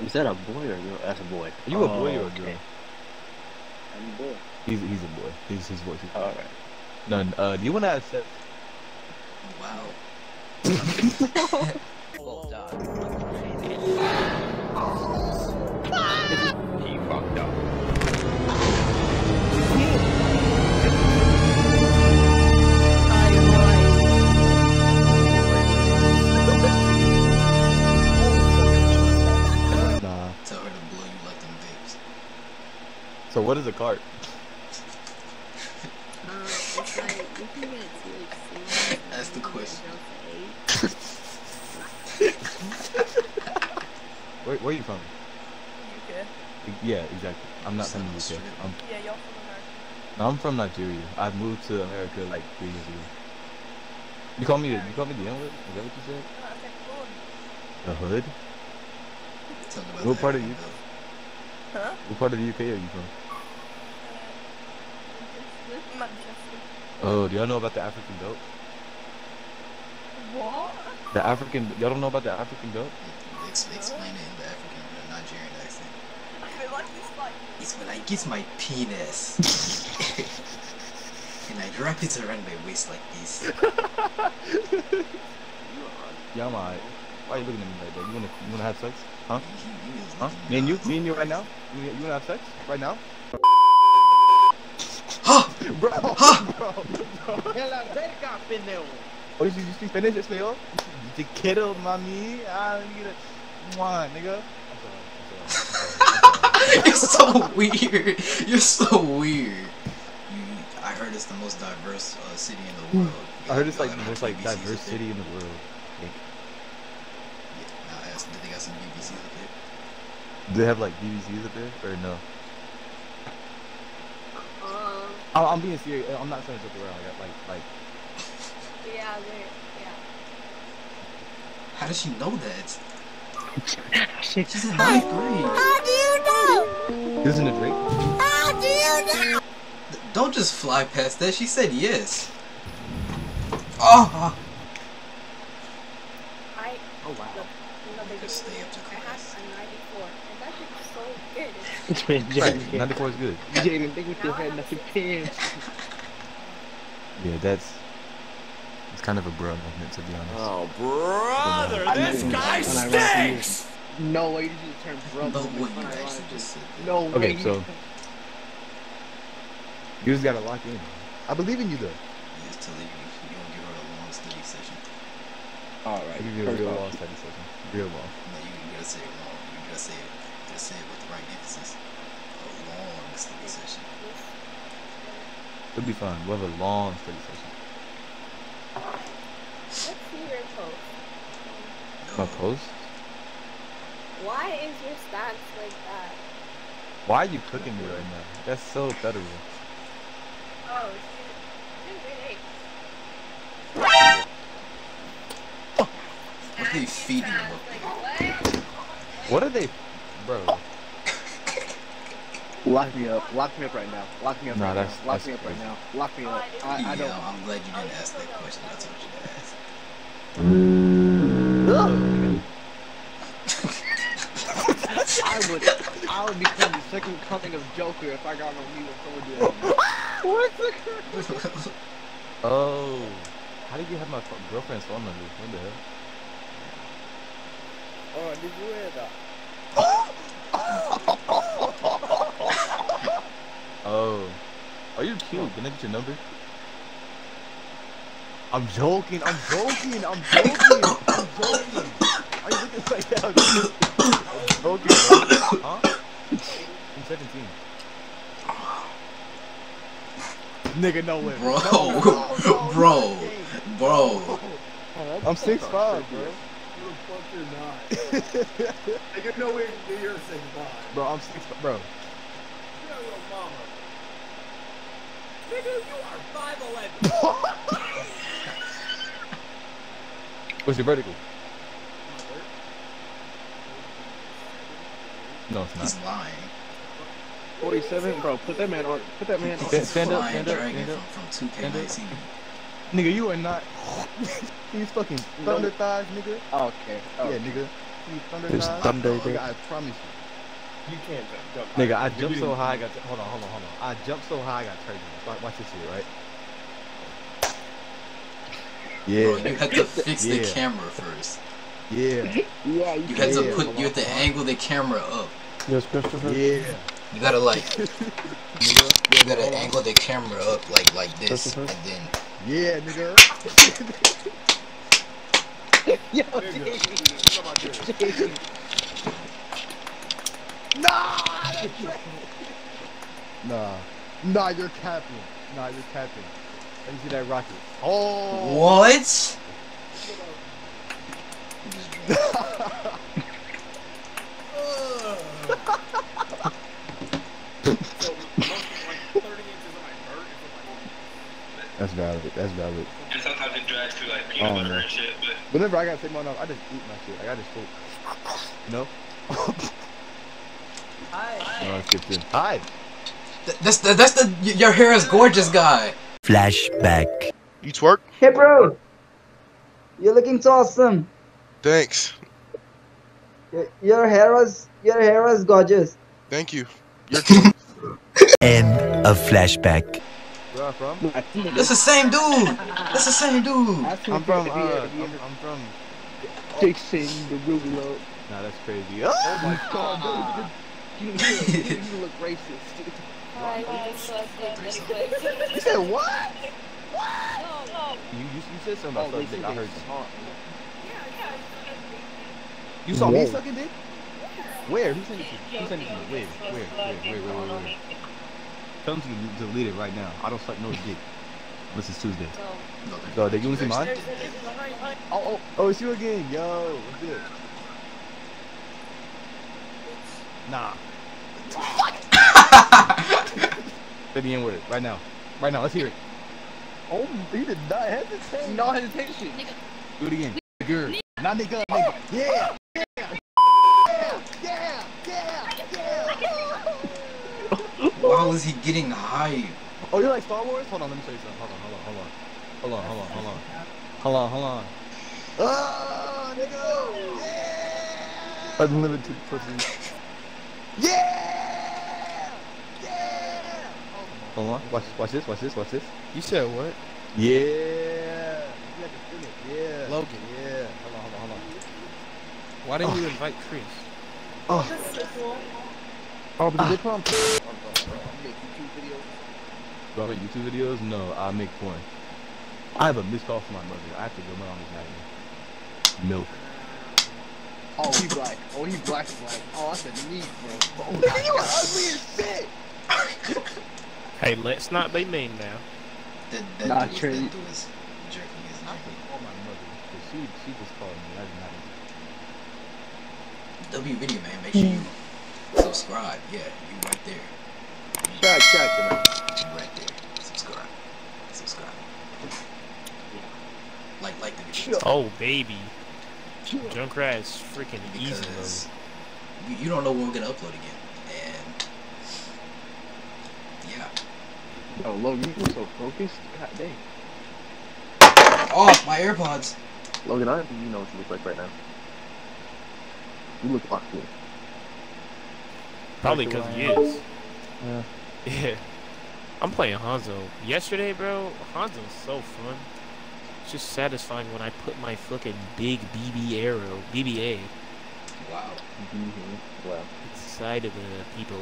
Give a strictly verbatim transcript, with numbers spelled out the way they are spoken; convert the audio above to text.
Is that a boy or a girl? That's a boy. Are you oh, a boy or a girl? Okay. I'm a boy. He's he's a boy. He's his voice. All right. None. Uh, do you want to accept? Wow. Well done. He fucked up. So what is a cart? Um, it's like, you can get it to like that's the question. where, where are you from? U K. Yeah, exactly. I'm not from U K. I'm, yeah, y'all from America. No, I'm from Nigeria. I've moved to America like three years ago. You call me, you call me the N-word? Is that what you said? No, I said hood. The hood? What no part of you? Huh? What part of the U K are you from? Uh, oh, do y'all know about the African goat? What? The African, y'all don't know about the African goat? Explain it in the African, the Nigerian accent. I feel like it's like... It's when I get my penis. And I wrap it around my waist like this. Yeah, my... Why are you looking at me like that? You wanna, you wanna have sex? Huh? Huh? Me and you? Me and you right now? You, you wanna have sex? Right now? Huh? Bro! Huh? Bro! Bro! Oh, you speak Spanish? Espanol? Te quiero, mami. Ah, let me get a... Mwah, nigga. You're so weird. You're so weird. I heard it's the most diverse uh, city in the world. I heard it's like the most like diverse city in the world. Did they got some B B Cs up there? Do they have like B B Cs up there or no? Uh, I'm, I'm being serious. I'm not trying to joke around. I got like like. Yeah, there. Yeah. How does she know that? She's in ninth grade. How do you know? Isn't it Drake? How do you know? Don't just fly past that. She said yes. Oh. I. Oh wow. No. Just stay up to class. I have a ninety-four, and that's just so good. It's been Jaden. ninety-four is good. Jaden, think with your head, not your pants. Yeah, that's... It's kind of a bro moment, to be honest. Oh, brother, this guy stinks! No way you just turned bro. No way you actually just said that. No way. Okay, so... You just gotta lock in. I believe in you, though. Yeah, it's till you don't give her a long study session. Alright, you give her a long study session. Real long. No, you, you gotta say it long. You gotta say it. You gotta say it with the right emphasis. A long study session. It'll be fun. We'll have a long study session. Let's see your post. No. My post? Why is your stance like that? Why are you cooking me right now? That's so federal. Oh, dude, dude, what are they feeding them? What are they, bro? Lock me up. Lock me up right now. Lock me up right now. Lock me up right now. Lock me up. I don't. I'm glad you didn't ask that question. That's what you asked. I would. I would become the second coming of Joker if I got no legal someone do that. What? Oh. How did you have my girlfriend's phone number? What the hell? Oh, did you hear that? Oh. Are you cute? Can I get your number? I'm joking, I'm joking, I'm joking, I'm joking. Are you looking like that? I'm joking, bro. Huh? I'm seventeen. Nigga, no way. Bro, no, no, no, bro, bro. Oh, I'm six five, bro. You're not. I get nowhere near your six five. Bro, I'm six five, bro. You're a little mama. Nigga, you are five eleven. What's your vertical? No, it's not. He's lying. Forty seven, bro. Put that man on. Put that man on. Stand, stand up, stand up, stand up. From two K nineteen. Nigga, you are not. He's fucking thunder thighs, nigga. Okay. Oh. Yeah, nigga. thunder There's guys. thunder oh, there. I promise you. You can't jump. Nigga, I jumped so high I got... Hold on, hold on, hold on. I jumped so high I got turbulence. Watch this shit, right? Yeah. Bro, you had to fix yeah. the camera first. Yeah. Yeah. You, you had to put... You had to angle the camera up. Yes, Christopher? Yeah. You gotta like... You gotta angle the camera up like like this, and then... Yeah, nigga. Yo, Jason. Nah, that's right. Nah. Nah, you're capping. Nah, you're capping. Let me see that rocket. Oh. What? That's valid. That's valid. And sometimes it drags through like peanut oh, butter man. and shit, but whenever I gotta take mine off, I just eat my shit. Like, I just poop. You know? Hi. Alright, get in. Hi. Th that's the that's the your hair is gorgeous guy. Flashback. You twerk? Hey bro. You're looking awesome. Thanks. Your, your hair was your hair was gorgeous. Thank you. Your End of flashback. Where I'm from? That's the same dude! That's the same dude! I'm from, uh, I'm, I'm from... Jason Derulo. Nah, that's crazy. Oh, oh my god, dude. You look racist, dude. Hi, hi, you said what? What? You, you, you said something about sucking dick, I heard you. You saw me sucking dick? Where? Who sent it to you? Who sent it to you? Where? Where? Where? Where? Where? Where? Tell them to delete it right now. I don't suck no dick. This is Tuesday. No. So, did you want to see mine? Oh, oh, oh, it's you again. Yo, what's good? Nah. Say the N word right now. Right now, let's hear it. Oh, he did not hesitate. No hesitation. Do it again. Girl. Not nigga. Nigga. Yeah. How is he getting high? Oh, you like Star Wars? Hold on, let me show you something. Hold on, hold on, hold on. Hold on, hold on, hold on. Hold on, hold on. Oh, nigga! Yeah! Unlimited pussy. Yeah! Yeah! Hold on, watch, watch this, watch this, watch this. You said what? Yeah! You had to feel it, yeah. Logan. Yeah. Hold on, hold on, hold on. Why didn't oh. you invite Chris? Oh. That's so cool. Oh, but ah. did they come? Make YouTube videos? Do I make YouTube videos? No, I make porn. I have a missed call from my mother. I have to go on this night. Milk. Oh, he black. Oh, he black and black. Oh, that's a need, bro. Oh, nigga, you are ugly as shit! Hey, let's not be mean now. The, the nah, Trey. Jerking is not good. Oh, my mother. She, she just called me. That's not good. W video, man. Make sure you subscribe. Yeah, you right there. Chat, chat to me. Right there. Subscribe. Subscribe. Like, like the video. Oh, baby. Junkrat is freaking easy, though. You don't know when we're gonna upload again. And... yeah. Oh, Logan, you were so focused. God dang. Oh, my AirPods. Logan, I don't think you know what you look like right now. You look locked in. Probably because he is. Yeah. Yeah. I'm playing Hanzo. Yesterday, bro, Hanzo's so fun. It's just satisfying when I put my fucking big B B arrow, B B A. Wow. Mm-hmm. Wow. Inside of the people.